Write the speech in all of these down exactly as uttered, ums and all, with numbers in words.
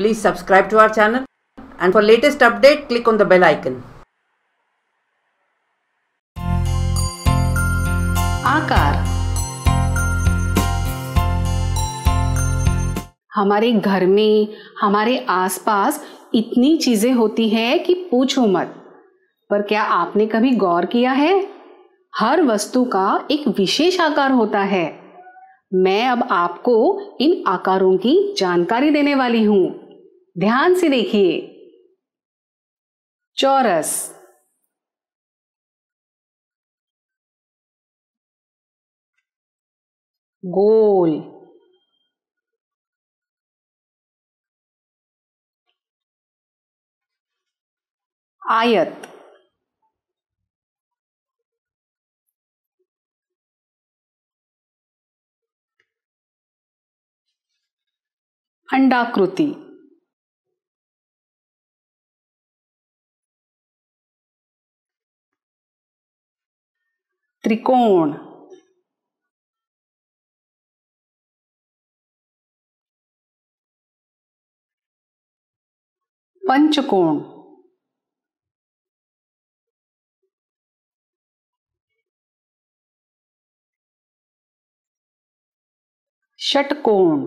Please subscribe to our channel, and for latest update click on the bell icon. आकार। हमारे घर में हमारे आसपास इतनी चीजें होती हैं कि पूछो मत, पर क्या आपने कभी गौर किया है? हर वस्तु का एक विशेष आकार होता है। मैं अब आपको इन आकारों की जानकारी देने वाली हूं। ध्यान से देखिए। चौरस, गोल, आयत, अंडाकृति, त्रिकोण, पंचकोण, षटकोण,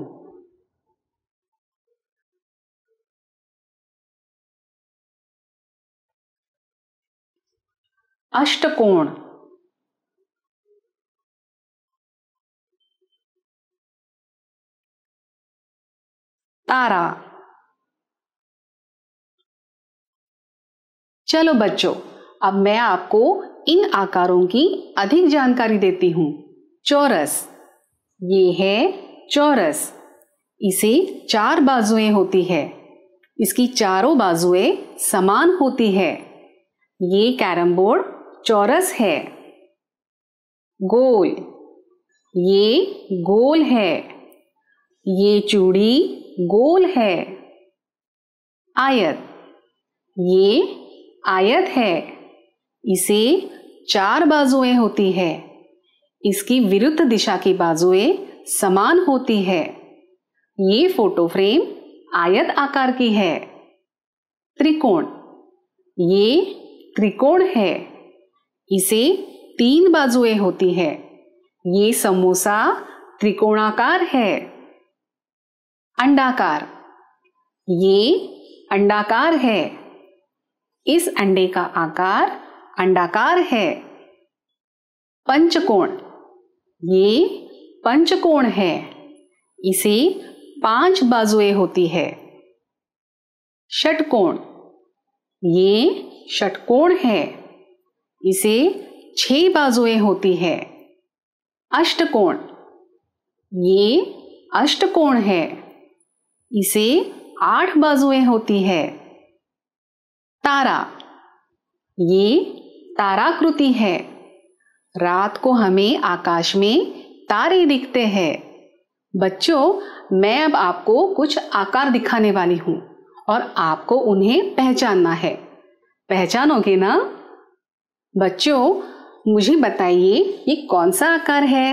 अष्टकोण, तारा। चलो बच्चों, अब मैं आपको इन आकारों की अधिक जानकारी देती हूं। चौरस, ये है चौरस। इसे चार बाजुएं होती है। इसकी चारों बाजुएं समान होती है। ये कैरम बोर्ड चौरस है। गोल, ये गोल है। ये चूड़ी गोल है। आयत, ये आयत है। इसे चार बाजुएं होती है। इसकी विरुद्ध दिशा की बाजुएं समान होती है। ये फोटो फ्रेम आयत आकार की है। त्रिकोण, ये त्रिकोण है। इसे तीन बाजुएं होती है। ये समोसा त्रिकोणाकार है। अंडाकार, ये अंडाकार है। इस अंडे का आकार अंडाकार है। पंचकोण, ये पंचकोण है। इसे पांच बाजुएं होती है। षटकोण, ये षटकोण है। इसे छह बाजुएं होती है। अष्टकोण, ये अष्टकोण है। इसे आठ बाजुएं होती है। तारा, ये ताराकृति है। रात को हमें आकाश में तारे दिखते हैं। बच्चों, मैं अब आपको कुछ आकार दिखाने वाली हूं और आपको उन्हें पहचानना है। पहचानोगे ना? बच्चों, मुझे बताइए ये कौन सा आकार है?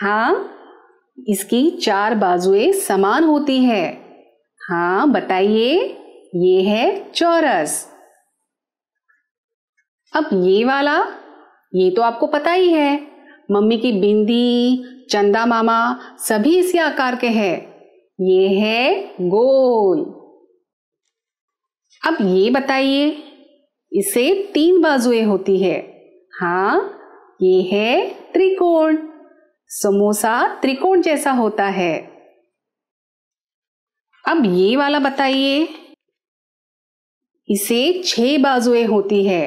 हाँ, इसकी चार बाजुएं समान होती है। हाँ, बताइए, ये है चौरस। अब ये वाला, ये तो आपको पता ही है। मम्मी की बिंदी, चंदा मामा, सभी इसी आकार के हैं। ये है गोल। अब ये बताइए, इसे तीन बाजुएं होती है। हाँ, ये है त्रिकोण। समोसा त्रिकोण जैसा होता है। अब ये वाला बताइए, इसे छह बाजुएं होती है।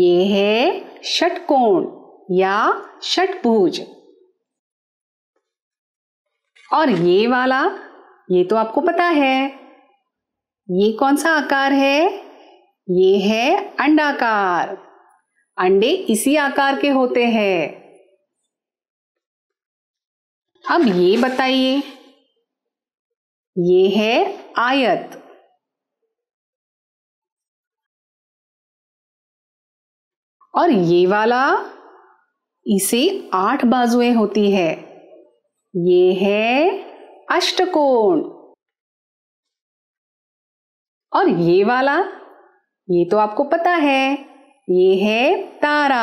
ये है षटकोण या षटभुज। और ये वाला, ये तो आपको पता है। ये कौन सा आकार है? ये है अंडाकार। अंडे इसी आकार के होते हैं। अब ये बताइए, ये है आयत। और ये वाला, इसे आठ बाजुएं होती है। ये है अष्टकोण। और ये वाला, ये तो आपको पता है, ये है तारा।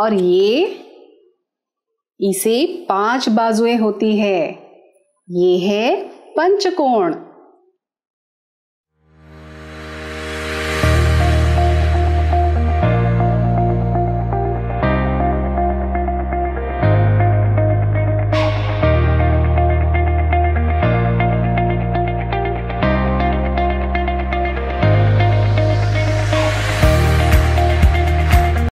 और ये, इसे पांच बाजुएं होती है, ये है पंचकोण।